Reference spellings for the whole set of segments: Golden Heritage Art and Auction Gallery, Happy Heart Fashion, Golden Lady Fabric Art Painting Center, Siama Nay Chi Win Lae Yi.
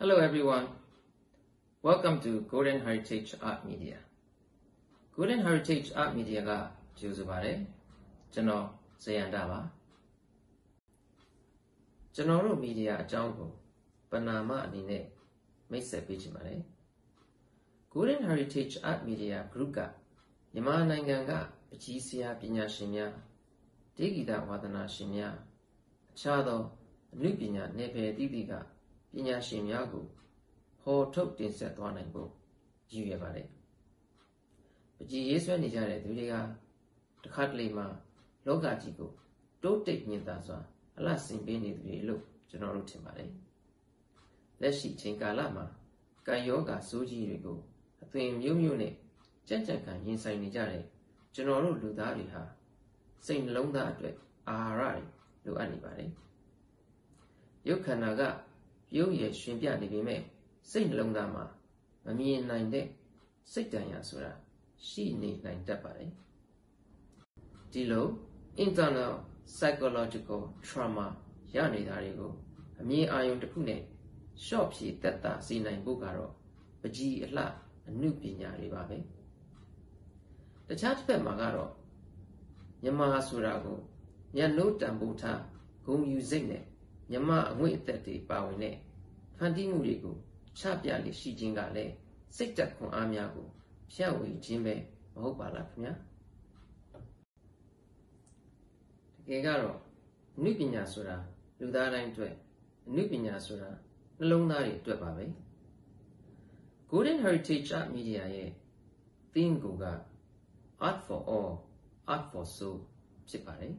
Hello everyone, welcome to Golden Heritage Art Media. Golden Heritage Art Media ga jiuzubare. Jano Zayanda ba. Jano ro media ajang ko panama ani ne message pejimare. Golden Heritage Art Media group ga Myanmar naingan ga aji sia panya shin mya, daegida wadana shin mya, acha do anu panya ne phe titi ga ပညာရှင်များကိုဟောထုတ်တင်ဆက်သွားနိုင်ဖို့ရည်ရွယ်ပါတယ်။ပကြီးရေးဆွဲနေကြတဲ့သူတွေကတစ်ခါတလေမှာလောကကြီးကိုတိုးတက်မြင့်သာစွာအလှဆင်ပေးနေသူတွေလို့ကျွန်တော်တို့ထင်ပါတယ်။လက်ရှိချိန်ကာလမှာကာယယောဂါဆိုးကြီးတွေကိုအသွင်မျိုးမျိုးနဲ့ကြံ့ကြံ့ခံရင်ဆိုင်နေကြတဲ့ကျွန်တော်တို့လူသားတွေဟာစိတ်နှလုံးသားအတွက် ရုပ်ခန္ဓာကရုပ်ရဲ့ရှင်ပြနေပြီးမဲ့စိတ်နှလုံးသားမှာမမြင်နိုင်တဲ့စိတ်တရားဆိုတာရှိနေနိုင်တတ်ပါတယ်။ဒီလို internal psychological trauma ရနေတာတွေကိုအမြင်အာရုံတစ်ခုနဲ့ short ဖြည့်တတ်တာစေနိုင်ဖို့ကတော့ပကြီးအလှအမှုပညာတွေပါပဲ။တခြားတစ်ဖက်မှာကတော့ညမာဆိုတာကိုညနှိုးတံပိုးထားဂုဏ်ယူစိတ်နဲ့ ညမအငွေ့အသက်တွေပါဝင်တဲ့ဖန်တီးမှုတွေကိုချပြလေရှိခြင်းကလည်းစိတ်တက်ခွန်အားများကိုဖြန့်ဝေခြင်းပဲမဟုတ်ပါလားခင်ဗျာ။တကယ်ကတော့အနုပညာဆိုတာလူသားတိုင်းအတွက်အနုပညာဆိုတာနှလုံးသားတွေအတွက်ပါပဲ Golden Heritage Art Media ရဲ့ theme က Art for All, Art for Soul ဖြစ်ပါတယ်။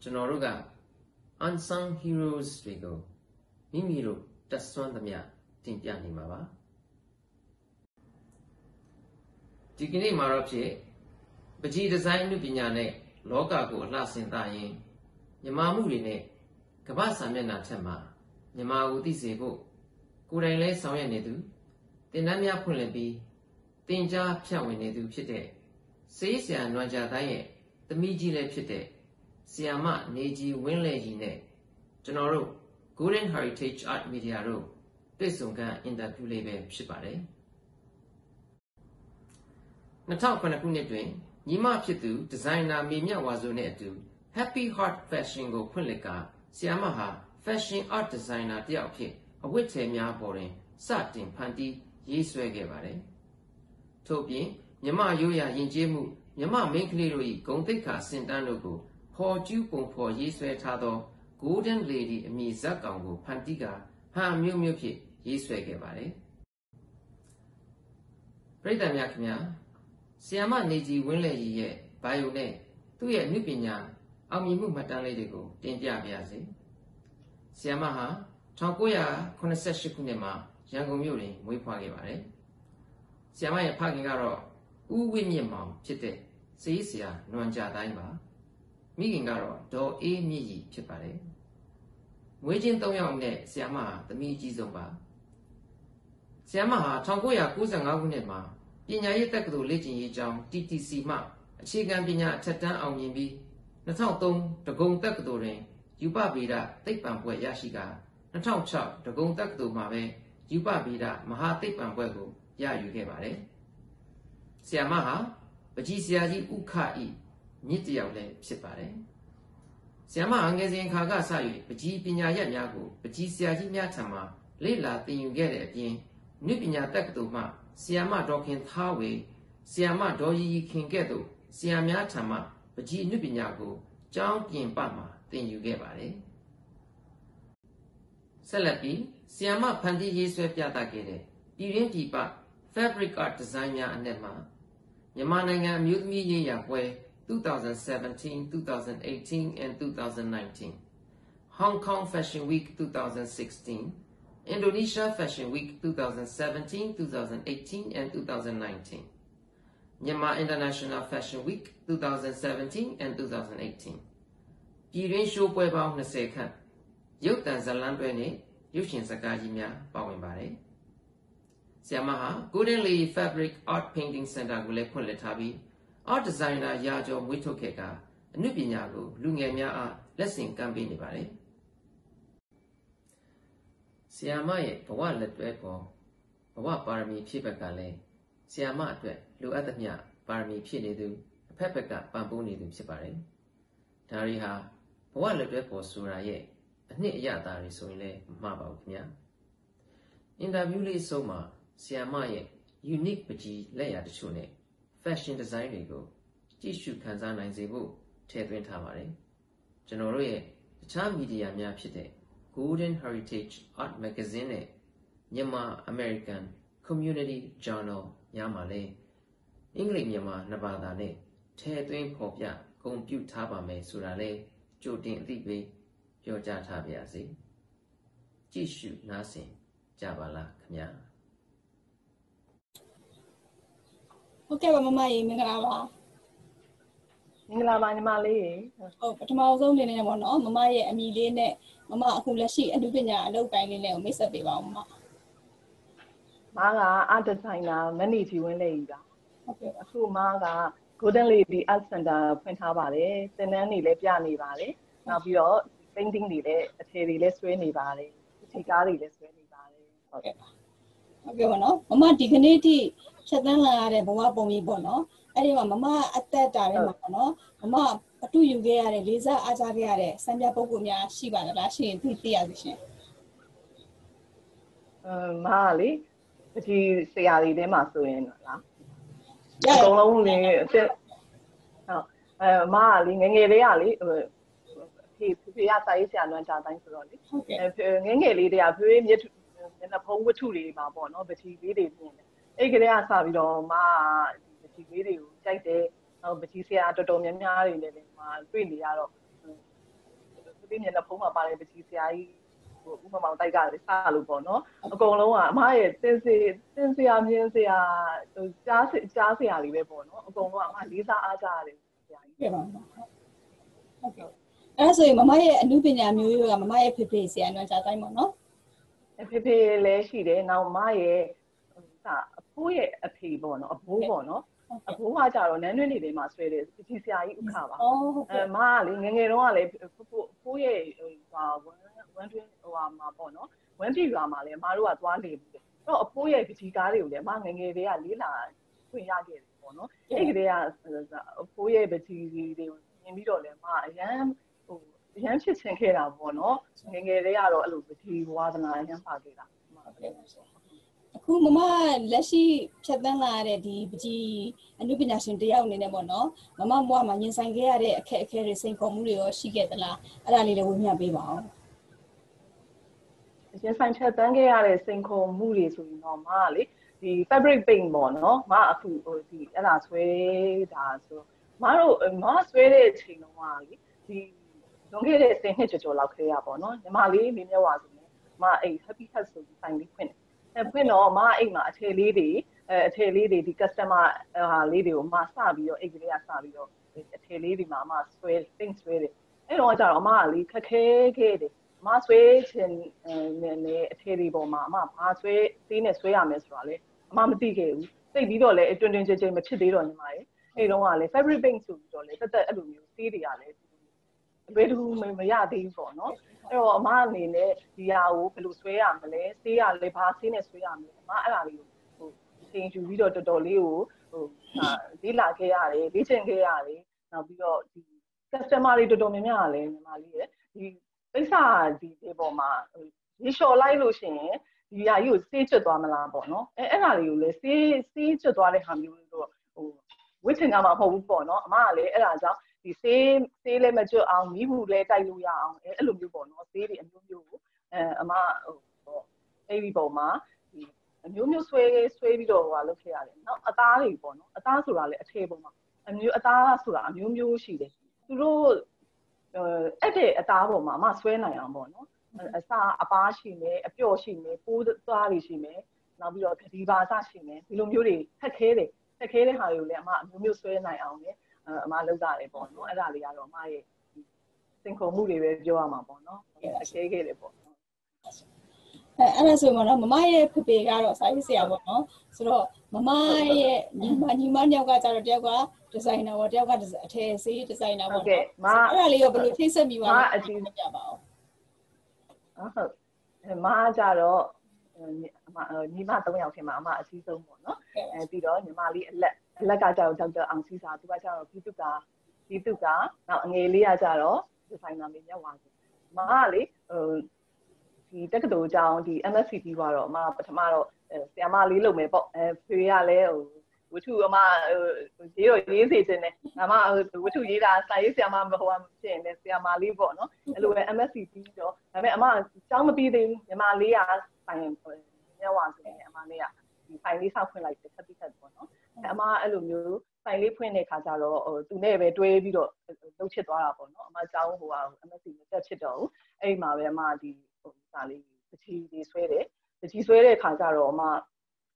ကျွန်တော်တို့က Unsung Heroes တွေကိုမိမိတို့တက်ဆွမ်းသမျှတင်ပြနေမှာပါ။ဒီကနေ့မှာတော့ဖြစ်ပကြီးဒီဇိုင်းနုပညာနဲ့လောကကိုအလှဆင်တာရင်မြမမှုတွေနဲ့ကမ္ဘာစာမျက်နှာထက်မှာမြမာဦးသိစေဖို့ကိုယ်တိုင်လဲဆောင်ရွက်နေသူတင်နန်းများဖွင့်လှစ်ပြီးတင်ကြားဖြန့်ဝင်နေသူဖြစ်တဲ့ Siama Nay Chi Win Lae Yi နဲ့ကျွန်တော်တို့ Golden Heritage Art Media တို့တွေ့ဆုံကန်အင်တာဗျူးလေးပဲဖြစ်ပါတယ်။2009ခုနှစ်တွင်ညီမဖြစ်သူဒီဇိုင်နာမေမြဝါဆိုနဲ့အတူ Happy Heart Fashion ကိုဖွင့်လှစ်ကာSiamaဟာ Fashion Art Designer တယောက်ဖြစ်အဝတ်ထည်များပေါ်တွင်စတင်ဖန်တီးရေးဆွဲခဲ့ပါတယ်။ထို့ပြင်မြမရိုးရာယဉ်ကျေးမှုမြမမိန်းကလေးတို့၏ဂုဏ်သိက္ခာစင်တန်းတို့ကို ဟော်ကျူးပုံဖော်ရေးဆွဲထားသော Golden Lady အမည်ဇာတ်ကောင်ကိုဖန်တီးကာဟန်မျိုးမျိုးဖြစ်ရေးဆွဲခဲ့ပါတယ်။ပရိသတ်များခင်ဗျာ။ဆီယမ Nay Chi Win Lae Yi ရဲ့ bio နဲ့သူ့ရဲ့နုပညာအောင်မြင်မှုမှတ်တမ်းလေးတွေကိုတင်ပြပါရစေ။ဆီယမဟာ 1988 ခုနှစ်မှာရန်ကုန်မြို့တွင်မွေးဖွားခဲ့ပါတယ်။ဆီယမရဲ့ဖခင်ကတော့ဦးဝိမြင့်မောင်ဖြစ်တဲ့ဆေးဆရာနွမ်းကြတိုင်းပါ မိခင်ကတော့ဒေါ်အေးမြင့်ကြီးဖြစ်ပါတယ်။ငွေချင်း၃ယောက်နဲ့ဆီယမဟာသမီးကြီးဆုံးပါ။ဆီယမဟာ1995ခုနှစ်မှာပညာရေးတက္ကသိုလ်လေ့ကျင့်ရေးကျောင်း မြစ်တယောက်လည်းဖြစ်ပါတယ်။ဆီယမဟာငယ်စဉ်ခါကစ၍ပကြီးပညာရပ်များကိုပကြီးဆရာကြီးများထံမှလေ့လာသင်ယူခဲ့တဲ့အပြင်နုပညာတက္ကသိုလ်မှဆီယမဒေါ်ခင်ထားဝေဆီယမဒေါ်ရီရီခင်ကဲ့သို့ဆီယမများထံမှပကြီးနုပညာကိုကြောင်းပြင်ပမှသင်ယူခဲ့ပါတယ်။ဆက်လက်ပြီးဆီယမဖန်တီးရေးဆွဲပြသခဲ့တဲ့ပြည်တွင်းပြည်ပ Fabric Art Design များအနက်မှာမြန်မာနိုင်ငံအမျိုးသမီးရေးရာပွဲ 2017, 2018, and 2019, Hong Kong Fashion Week 2016, Indonesia Fashion Week 2017, 2018, and 2019, Myanmar International Fashion Week 2017 and 2018. ပြည်တွင်းရှိုးပွဲပေါင်း20ခန့်ရုပ်သံဇာတ်လမ်းတွဲနဲ့ရုပ်ရှင်ဇာတ်ကားကြီးများပါဝင်ပါတယ်။ဆီယမဟာ Golden Lady Fabric Art Painting Center ကိုလည်းဖွင့်လှစ်ထားပြီး Art Designer ရာကျော်မွေးထုတ်ခဲ့ကအနုပညာကိုလူငယ်များအားလက်ဆင့်ကမ်းပေးနေပါတယ်။ Siamaye, Pawa Letwepo, Pawa Parmi Pipacale, Siamatwe, Luatania, Parmi Pinidu, Pepeka, Bambunidum Sipare, Tariha, Pawa Letwepo Suraye, Ni Yatari Soile, Mabaukmia. In the Mule Soma, Siamaye, unique Paji Layat Shune, fashion design go, Jishu Kanzana Zebu, Tedwin Tamare, Genoroye, the Cham Media Miapite. Golden Heritage Art Magazine, Nyama American Community Journal, Yamale, English Nyama Nabada Le, Te Twin Popia, Compute Tabame Surale, Jodin Libe, Yoja Tabiazi, Jishu Nasin, Jabala Kanya. Okay, Mamma, Mingalaba. Mingalaba Animale. Oh, but tomorrow's only anyone, oh, Mamma, Amelia. Mama, who let she and do Pina, no kindly name, Miss Abibama. Maga, Aunt China, many if you and lady. Okay, so Maga, Golden Lady, Alcanda, Penta Valley, Senani, Lepiani Valley, Navio, painting the Terry Less Rainy Valley, Tigari Less Rainy Valley. Okay, okay, no, Mamma Dignity, Chatana, and Boabomi Bono, and Mamma at that time, Mamma. Do you get a visa as I get it? Sanja Pogumia, Shiva, Rashi, and Titiavish. Mali, but you say Ali de Masu in Mali, Nangeli Ali, Piazza Isian, and Jardine Ferroni. Nangeli, they are very near in a poem with two lima, but he did it. Egrea Savio, ma, but he did you, Jack Day. But you say after Domian, really are in a puma by the TCI, Mount Igari Salubono, Golo, my since they are here, they are Jassi Ali Bono, Golo, my Lisa Azari. Okay. As a Mamma and Nubinia, you are my PPC and not that I'm on. Pepe Lashide now my poet a pea bono, a bono. A poor child on any day must read it. It is I cover. Oh, Marling and Raleigh, Puye, went to Mabono, went to Ramale, Maru at one day. No, Puye, Piticari, the man and Gavia Lila, Puyagi, Bono, Egreas, Puye, Betty, the middle, Mariam, Yanchis and Kera Bono, Ningarea, Betty, was an Iron Pagina. Who Mamma, Leshy, Chatana, DBG, and Lupination Dion in Ebono, Mamma Moaman Yangare, Kerry Saint Comulio, she get the la, Rally Wumia Bival. Yes, I'm Chatangare Saint Comulis, we know Mali, the fabric being mono, Marfu, the Elas way, Dazo, Maro, Mars way, Chino Mali, the don't get a Saint Hitcho La Creabono, the Mali, Mimia was my happy husband, finally quit. Pino, my Ima, tail lady, the customer lady, Masabio, Eglia Savio, a tail lady, Mamma, swear things really. And what are Mali, Kake, Masway, and a terrible Mamma, Masway, Venus, we are Miss Raleigh. Mamma Digay, they did all it, don't enjoy Machidil on my. They don't want everything to be done, the alumni, CD, Bedroom, Yadi, for no. Oh, Marley, Yao, Peluswea, Malay, Le Passin, as we are, Marayu, who change you video to Dolio, Villa Gayari, Vision Gayari, Navio, customary to Dominale, Malia, the Sard, the Boma, the Show Lailushin, Yayu, Teacher Domalabono, and are you, let's see, Teacher Doreham, which in our home, Bono, Marley, Eraza. The same sailor major on me who let I do young, a little bit more, baby and you, a ma, baby boma, and you know, sway below while looking at it. Not a darling bono, a dance rally, a table, and you a dance around you, she did. To roll a day at our mamma, swear I am bono, a star, a bar she may, a pure she may, food, sorry she may, now we are Kadiba, she may, Lumuri, Takele, how you let my swear I am. Malazare Bono, Alaria, my single movie with Joama Bono, a shaggy bono. And as a woman, my puppy, I say, I won't. So, Mamma, Mania got our Jaguar, designer, whatever does a tasty designer. Okay, my early over the taste of you are about. 妈家的，妈你妈怎么样？妈妈是怎么呢？比如你妈哩来来家家有这个昂西啥，对吧？家有比如家，那你哩家家咯，就反正没人玩。妈哩，ဒီတက်ကတော့ကြောင်းဒီ MSC ပြီးွားတော့အမပထမတော့ဆရာမလေးလုပ်မယ်ပေါ့ဖေးရလဲဟိုဝတ္ထုအမရေးတော့ရေးစေခြင်းနဲ့ငါမဝတ္ထုရေးတာစာရေးဆရာမမဟုတ်ဘူးဖြစ်နေဆရာမလေးပေါ့နော်အဲ့လိုပဲ MSC ပြီးတော့ဒါပေမဲ့အမကျောင်းမပြီးသေးဘူးညီမလေးကဆိုင်မျက်ဝါဆိုနေအမလေးကဒီဆိုင်လေးဆောက်ဖွင့်လိုက်တစ်ခါတစ်ခါပေါ့နော်အမအဲ့လိုမျိုးဆိုင်လေးဖွင့်တဲ့ခါကျတော့သူနဲ့ပဲတွဲပြီးတော့လုပ်ချစ်သွားတာပေါ့နော်အမကျောင်းဟိုက MSC မတက်ချစ်တော့ဘူးအဲ့မှာပဲအမဒီစာလေးတချီတွေဆွဲတယ်တချီဆွဲတဲ့ခါကျတော့အမ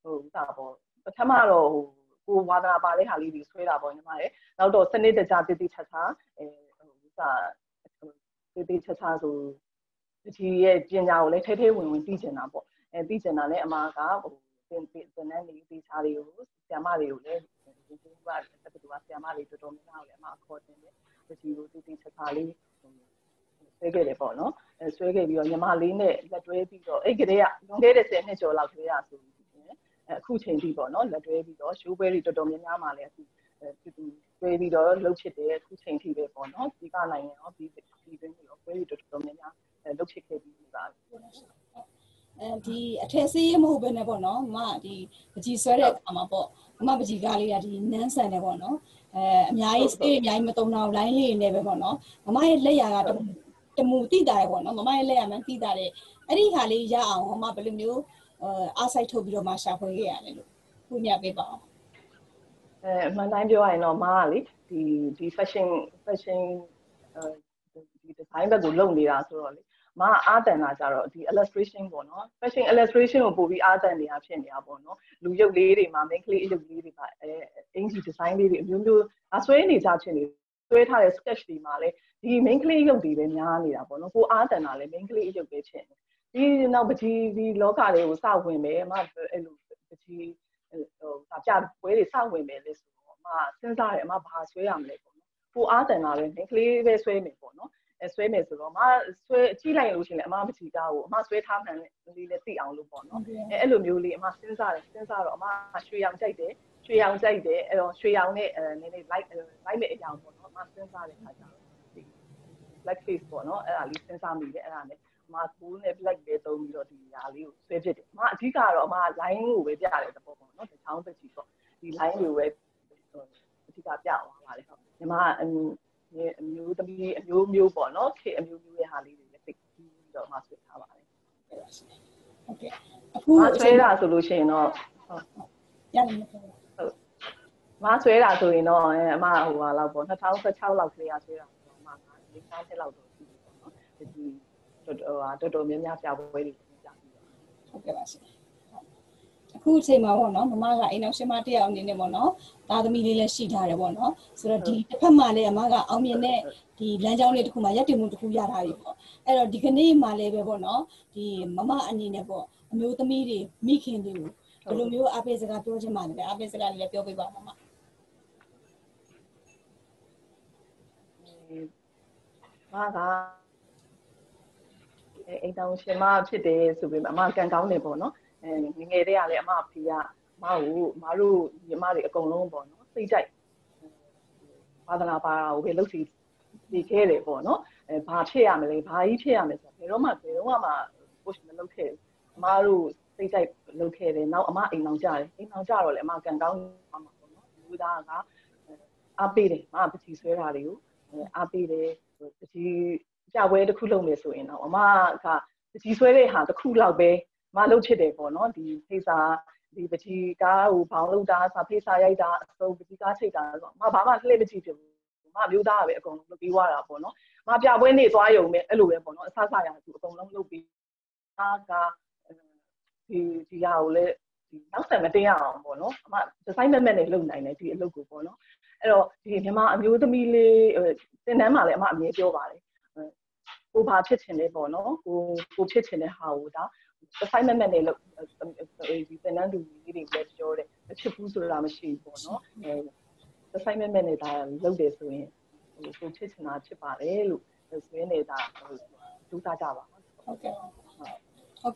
ဟိုဥသာပေါ့ပထမတော့ဟိုကိုဝါသနာပါတဲ့ခါလေးတွေဆွဲတာပေါ့ညီမရဲ့နောက်တော့စနစ်တကျတိတိချာဥသာတိတိချာဆိုတချီရဲ့ပညာကိုလည်းထဲဝင်သိချင်တာပေါ့သိချင်တာလည်းအမကဟိုတင်နန်းနေသိချာတွေကိုဆရာမတွေကိုလည်းဒီကတက်တူပါဆရာမတွေတော်တော်များများလည်းအမခေါ်တင်တယ်တချီကိုတိတိချာလေးဆွဲခဲ့တယ်ပေါ့နော်ဆွဲခဲ့ပြီးတော့ညီမလေးနဲ့လက်တွဲပြီးတော့အဲ့ကလေးကလွန်ခဲ့တဲ့10နှစ်ကျော်လောက်ကလေးရဆိုရင်အခုချိန်ထိပေါ့နော်လက်တွဲပြီးတော့ရှိုးပွဲတွေတော်တော်များများမှလည်းအခုတူတွဲပြီးတော့လှုပ်ဖြစ်တယ်အခုချိန်ထိပဲပေါ့နော်ဒီကနိုင်ငံရောဒီတွင်းရောပွဲတွေတော်တော်များများလှုပ်ဖြစ်ခဲ့ပြီးပါအဲဒီအထက်ဆေးရမဟုတ်ပဲနဲ့ပေါ့နော်မဒီပကြီးဆွဲတဲ့အခါမှာပေါ့မမပကြီးကလေးကဒီနန်းဆန်တယ်ပေါ့နော်အများကြီးစေးအများကြီးမတုံတော့လိုင်းလေးနေပဲပေါ့နော်မမရဲ့လက်ရာကတမူတိတာရပေါ့နော်မမရဲ့လက်ရမှန်းတိတာတဲ့အဲ့ဒီခါလေးရအောင်မမဘယ်လိုမျိုးအားစိုက်ထုတ်ပြီးတော့မှရှာဖွေခဲ့ရလဲလို့ခုညပေးပါအောင်အမှန်တိုင်းပြောရရင်တော့မကလေဒီ fashion ဒီ design ဘက်ကိုလုပ်နေတာဆိုတော့လေမကအားတန်လာကြတော့ဒီ illustration ပေါ့နော် fashion illustration ကိုပို့ပြီးအားတန်နေတာဖြစ်နေတာပေါ့နော်လူရုပ်လေးတွေမှာ main clay အရုပ်လေးတွေပါအင်ဂျီ design လေးတွေအမျိုးမျိုးအဆွဲနေကြဖြစ်နေဆွဲထားတဲ့ sketch တွေမှာလေဒီ main clay ရုပ်တွေပဲများနေတာပေါ့နော်ကိုအားတန်တာလည်း main clay ရုပ်ပဲဖြစ်နေဒီနောက်ပကြီးဒီလောကတွေကိုစဝင်မယ်အမအဲ့လိုပကြီးဟိုစာပြပွဲတွေစဝင်မယ်လေဆိုတော့အမစဉ်းစားတယ်အမဘာဆွဲရမလဲပေါ့နော်ကိုအားတန်တာလည်း main clay ပဲဆွဲမယ်ပေါ့နော်ဆွဲမယ်ဆိုတော့အမဆွဲကြည့်လိုက်လို့ရှိရင်အမပကြီးကိုအမဆွဲထားမှန်လေးလည်းသိအောင်လို့ပေါ့နော်အဲ့လိုမျိုးလေးအမစဉ်းစားတော့အမရွှေရောင်ကြိုက်တယ်အဲ့တော့ရွှေရောင်နဲ့နည်းနည်း light မဲ့အရောင်ပေါ့နော်အမစဉ်းစားတဲ့ခါကျတော့black face ပေါ့နော်အဲ့ဒါလေးစဉ်းစားမိတယ်အဲ့ဒါနဲ့အမကိုနဲ့ black ပဲသုံးပြီးတော့ဒီညာလေးကိုဆွဲဖြစ်တယ်အမအဓိကတော့အမ line ကိုပဲပြတဲ့သဘောပေါ့နော်တချောင်းပချီပေါ့ဒီ line ကိုပဲအဓိကပြသွားပါတယ်ဟုတ်ညီမအမျိုးသမီးအမျိုးမျိုးပေါ့နော်ခေအမျိုးမျိုးရဲ့ဟာလေးတွေလည်းသိပြီးတော့အမဆွဲထားပါတယ်ဟုတ်ကဲ့အခုဆွဲတာဆိုလို့ရှိရင်တော့ဟုတ်ဟုတ်မဆွဲတာဆိုရင်တော့အမဟိုဟာလောက်ပေါ့2016လောက်ခေရဆွဲတာဒီစားချက်လောက်တော့ရှိတယ်ပေါ့နော်ဒီတော်တော်များများပြပွဲတွေကြာပြီးတော့ဟုတ်ကဲ့ပါရှင်အခုအချိန်မှာပေါ့နော်မမကအိမ်အောင်ရှင်မတယောက်အနေနဲ့ပေါ့နော်သားသမီးလေးလည်းရှိထားတယ်ပေါ့နော်ဆိုတော့ဒီတစ်ဖက်မှာလည်းအမကအောင်မြင်တဲ့ဒီလမ်းကြောင်းလေးတစ်ခုမှာရပ်တည်မှုတစ်ခုရထားပြီပေါ့အဲ့တော့ဒီကနေ့မှလည်းပဲပေါ့နော်ဒီမမအနေနဲ့ပေါ့အမျိုးသမီးတွေမိခင်တွေကိုဘယ်လိုမျိုးအပိစကားပြောချင်ပါလဲအပိစကားလည်းပြောပေးပါမမမာကအိမ်တော်ရှင်မဖြစ်တယ်ဆိုပြီးအမကံကောင်းနေပေါ့နော်ငယ်တည်းကလည်းအမဖေကအမကိုမတို့ညီမတွေအကုန်လုံးပေါ့နော်စိတ်ကြိုက်ဝါသနာပါတာကိုပဲလှုပ်စီနေခဲ့တယ်ပေါ့နော်ဘာဖြစ်ရမလဲဘာကြီးဖြစ်ရမလဲဆိုတော့ဘယ်တော့မှကိုယ်မလုပ်ခဲ့ဘူးအမတို့စိတ်ကြိုက်လုပ်ခဲ့တယ်နောက်အမအိမ်တော်ကြတယ်အိမ်တော်ကြတော့လည်းအမကံကောင်းအမပေါ့နော်လူသားကအပေးတယ်အမပစီဆွဲတာတွေကိုအပေးတယ်ပကြီးကြပွဲတစ်ခုလုပ်မယ်ဆိုရင်တော့အမကပကြီးဆွဲတဲ့ဟာတစ်ခုလောက်ပဲအမလုပ်ဖြစ်တယ်ပေါ့နော်ဒီဖေးစာဒီပကြီးကားကိုဘောင်းလုပ်တာစာဖေးစာရိုက်တာအစုံပကြီးကားချိတ်တာဆိုတော့အမဘာမှလှည့်မကြည့်ဖြစ်ဘူးအမမျိုးသားကပဲအကုန်လုံးလုပ်ပြီးွားတာပေါ့နော်အမပြပွဲနေသွားရုံပဲအဲ့လိုပဲပေါ့နော်အဆဆရာသူအကုန်လုံးလုပ်ပြီးအားကဒီရာကိုလည်းဒီနောက်ဆက်မတင်ရအောင်ပေါ့နော်အမဒီဇိုင်းမက်နဲ့လုပ်နိုင်တယ်ဒီအလုပ်ကိုပေါ့နော်အဲ့တော့ဒီမြန်မာအမျိုးသမီးလေးသင်တန်းမှာလည်းအမအမြဲပြောပါတယ်ကိုဘာဖြစ်ချင်လဲပေါ့နော်ကိုဖြစ်ချင်တဲ့ဟာကိုဒါဒီဇိုင်းမက်နဲ့လုပ်ဒီသင်တန်းသူကြီးတွေလည်းပြောတယ်မဖြစ်ဘူးဆိုတာမရှိဘူးပေါ့နော်ဒီဇိုင်းမက်နဲ့ဒါလုပ်တယ်ဆိုရင်ကိုဖြစ်ချင်တာဖြစ်ပါတယ်လို့ဆိုရင်လည်းဒါဒုတာကြပါဟုတ်ကဲ့ The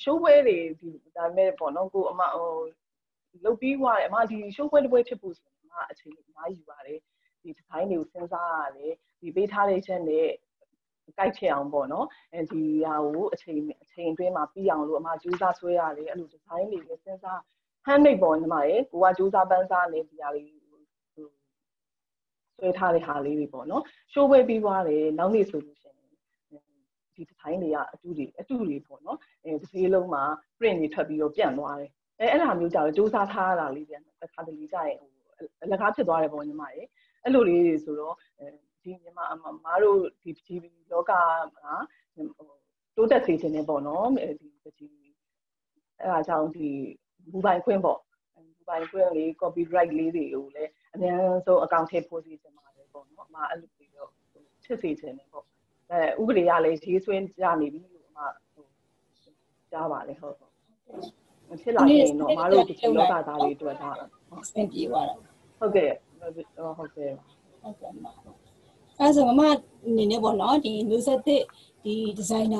showway is that made for no go amount of low be why am I the showway the way to boost my body. The tiny sensor, the beta agent, the Gaitian Bono, and the Yahoo attain dream of beyond my Judas way are the tiny sensor. Handmade born my what Judas Banzan is the Sweet Harry Harley Bono. Showway be worry, no need solution. Tiny duty, a duty for no, and see Loma, bring it to be your piano. And I'm you that do that hard, Lilian, the Catholic guy, like after the arrival in my Lori is low, and Maru, TV, Loga, do that in a bonum, I found the Dubai Quimbo, and Dubai Quimbo, copy right lady, and then so accounted for this amount of my little Ugly went down Java. Okay, as a man, never not in news at the designer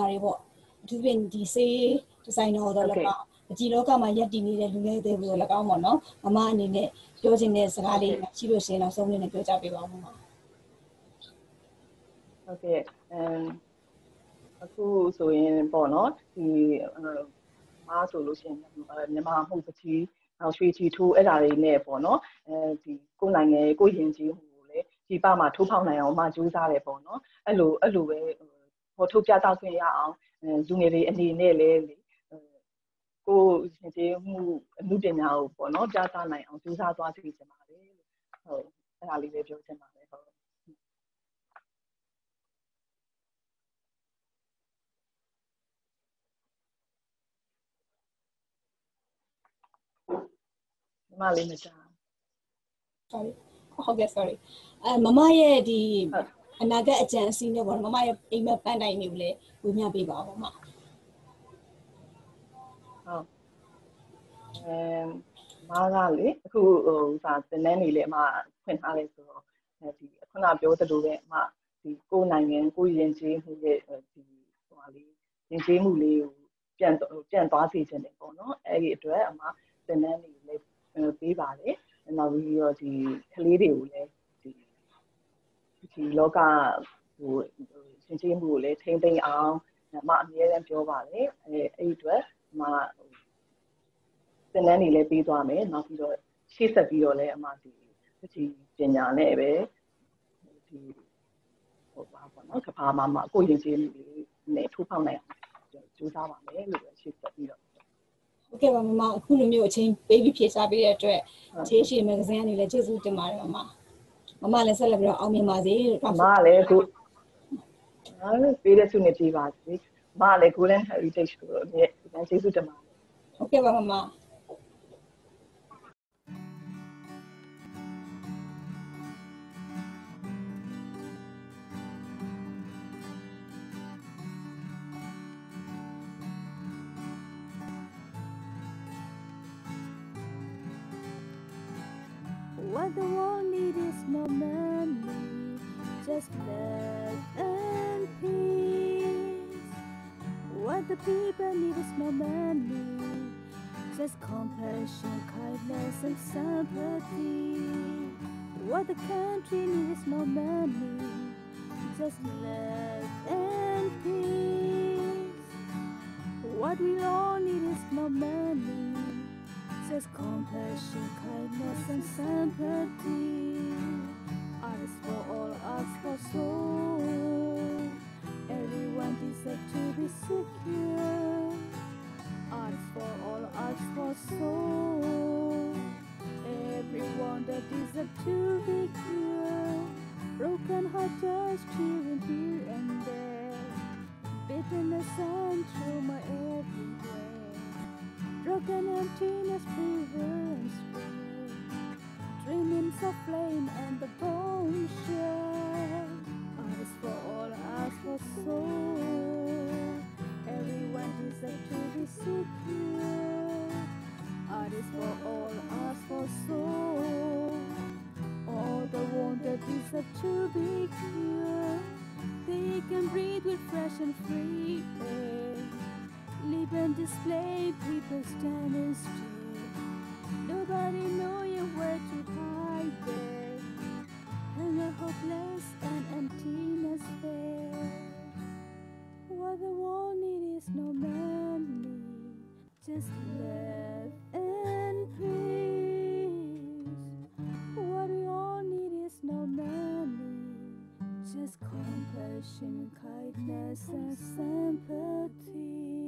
to win DC design order. But you know, come and yet needed they will like a mono, a man in it, using this rally, she was saying of something that goes up. Okay, and so in Bono, the solution, Nema Humpati, now 32 LRA near Bono, and the Gunang Goyinji, the Bama 2 pound on Majuzare Bono, Alue, or Topia, and Zunere and the Nele go to Mudena Bono, Jatan, and 2020. Oh, I'll leave your demand. Sorry. Okay, sorry. Mama, the another agency never. Mama, email and I knew lay with my baby. Oh, Marali, who that the nanny lema when Alice or the Conabio to do it, the go nine and go in Jim who get the Wally in Jim who live Janbassi and the Bono, a drama, the nanny left. Be valley, and now we are the Kalidi, the Loga, who Jim Rule, Tending Arm, Martin and Pio Valley, a dress, my the nanny let be drama, not your she's a violet, Marty, the Geniane, the Papa, go in Jim, 2 pound, two thousand, she's a violet. Okay, Mama, who knew a baby piece I be a dress. She magazine letters with the Mama. Mama, let's celebrate Ami Mazi, Male, who be as soon as he was. Male, Golden Heritage Art and Auction. Okay, Mama. What the world needs is more money, just love and peace. What the people need is more money, just compassion, kindness and sympathy. What the country needs is more money, just love and peace. What we all need is more money, just compassion, kindness and sympathy. Ours for all, ours for soul. Everyone deserves to be secure. Ours for all, ours for soul. Everyone that deserves to be cured. Broken hearts cheering here and there, bitterness and trauma everywhere, broken emptiness prevents fear, dreams of flame and the bone shell. Artists for all, us for soul, everyone deserves to be secure. Artists for all, us for soul, all the wounded deserve to be cured. They can breathe with fresh and free air, live and display people standing still. Nobody knowing where to hide there, and a hopeless and emptiness there. What the world needs is no money, just love and peace. No money, just compassion, kindness and sympathy.